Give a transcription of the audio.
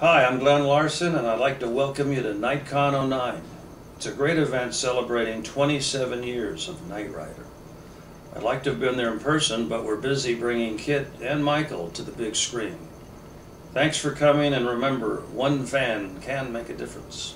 Hi, I'm Glen Larson, and I'd like to welcome you to Knightcon 09. It's a great event celebrating 27 years of Knight Rider. I'd like to have been there in person, but we're busy bringing Kit and Michael to the big screen. Thanks for coming, and remember, one fan can make a difference.